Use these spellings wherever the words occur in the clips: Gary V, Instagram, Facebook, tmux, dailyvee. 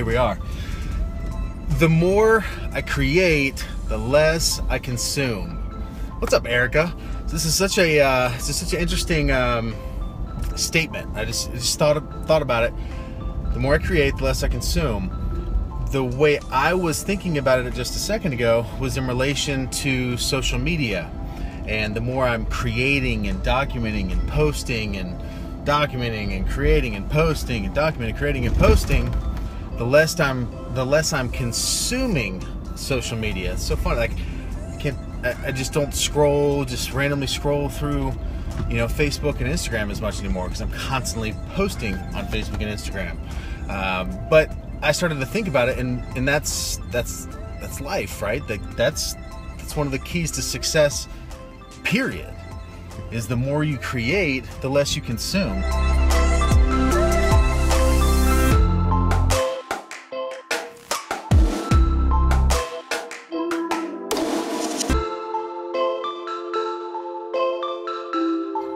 Here we are. The more I create, the less I consume. What's up, Erica? This is such a such an interesting statement. I just thought about it. The more I create, the less I consume. The way I was thinking about it just a second ago was in relation to social media, and the more I'm creating and documenting and posting and documenting and creating and posting and documenting, creating and posting, the less I'm consuming social media. It's so funny. Like, I just don't randomly scroll through, you know, Facebook and Instagram as much anymore because I'm constantly posting on Facebook and Instagram. But I started to think about it, and that's life, right? That's one of the keys to success. Period. Is the more you create, the less you consume.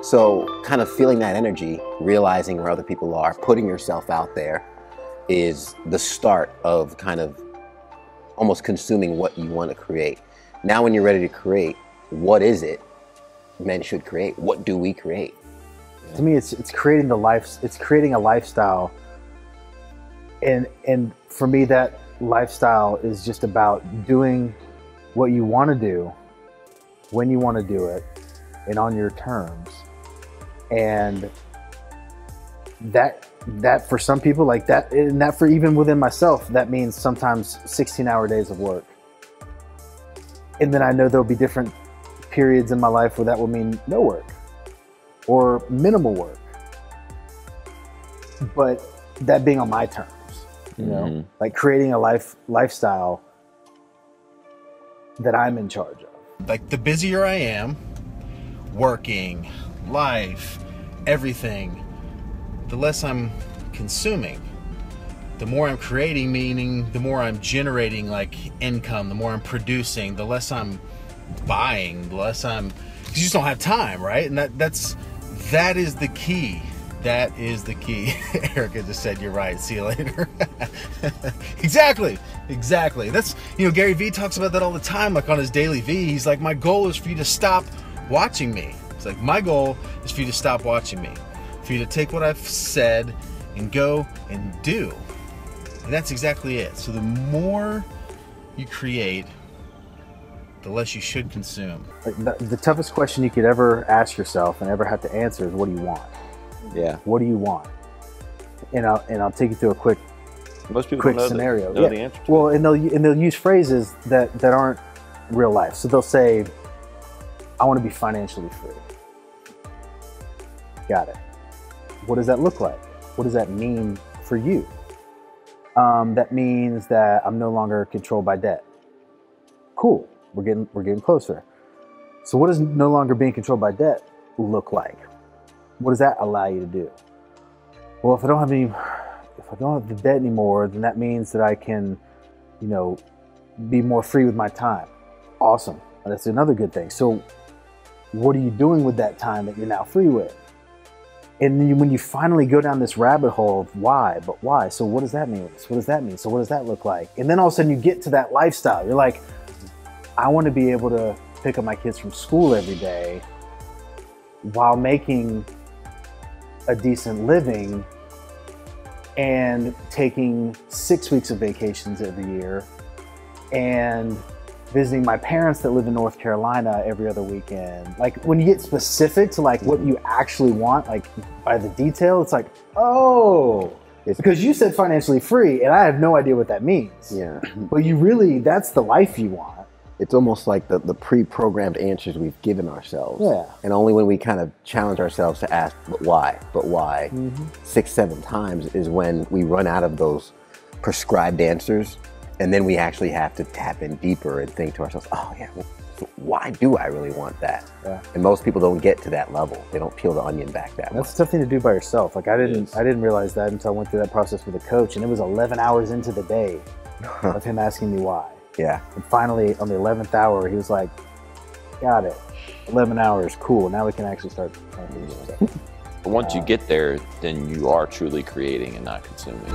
So kind of feeling that energy, realizing where other people are, putting yourself out there is the start of kind of almost consuming what you want to create. Now when you're ready to create, what is it men should create? What do we create? To me, it's creating a lifestyle. And for me, that lifestyle is just about doing what you want to do, when you want to do it, and on your terms. And that for some people like that, and that for even within myself, that means sometimes 16-hour days of work. And then I know there'll be different periods in my life where that will mean no work or minimal work, but that being on my terms, you know, like creating a lifestyle that I'm in charge of. Like, the busier I am, working, life, everything, the less I'm consuming. The more I'm creating, meaning the more I'm generating, like, income, the more I'm producing, the less I'm buying, the less I'm, 'cause you just don't have time, right? And that is the key. That is the key. Erica just said, "You're right. See you later." Exactly. That's, you know, Gary V talks about that all the time, like on his Daily V. He's like, "My goal is for you to stop watching me." It's like, my goal is for you to stop watching me, for you to take what I've said and go and do. And that's exactly it. So the more you create, the less you should consume. The toughest question you could ever ask yourself and ever have to answer is, what do you want? Yeah. What do you want? And I'll take you through a quick scenario. Know the answer to it. And they'll use phrases that aren't real life. So they'll say, "I want to be financially free." Got it. What does that look like? What does that mean for you? That means that I'm no longer controlled by debt. Cool. We're getting closer. So what does no longer being controlled by debt look like? What does that allow you to do? Well, if I don't have the debt anymore, then that means that I can, you know, be more free with my time. Awesome. That's another good thing. So what are you doing with that time that you're now free with? And then when you finally go down this rabbit hole of why, but why? So what does that mean? What does that mean? So what does that look like? And then all of a sudden you get to that lifestyle. You're like, I want to be able to pick up my kids from school every day while making a decent living and taking 6 weeks of vacations every year and visiting my parents that live in North Carolina every other weekend. Like, when you get specific to like what you actually want, like by the detail, it's like, oh, it's because you said financially free and I have no idea what that means. Yeah. But you really, that's the life you want. It's almost like the pre-programmed answers we've given ourselves. Yeah. And only when we kind of challenge ourselves to ask, but why, 6, 7 times is when we run out of those prescribed answers. And then we actually have to tap in deeper and think to ourselves, oh yeah, so why do I really want that? Yeah. And most people don't get to that level. They don't peel the onion back that way. That's something to do by yourself. Like, I didn't realize that until I went through that process with a coach, and it was 11 hours into the day of him asking me why. Yeah. And finally, on the 11th hour, he was like, got it, 11 hours, cool. Now we can actually start talking about it. But once you get there, then you are truly creating and not consuming.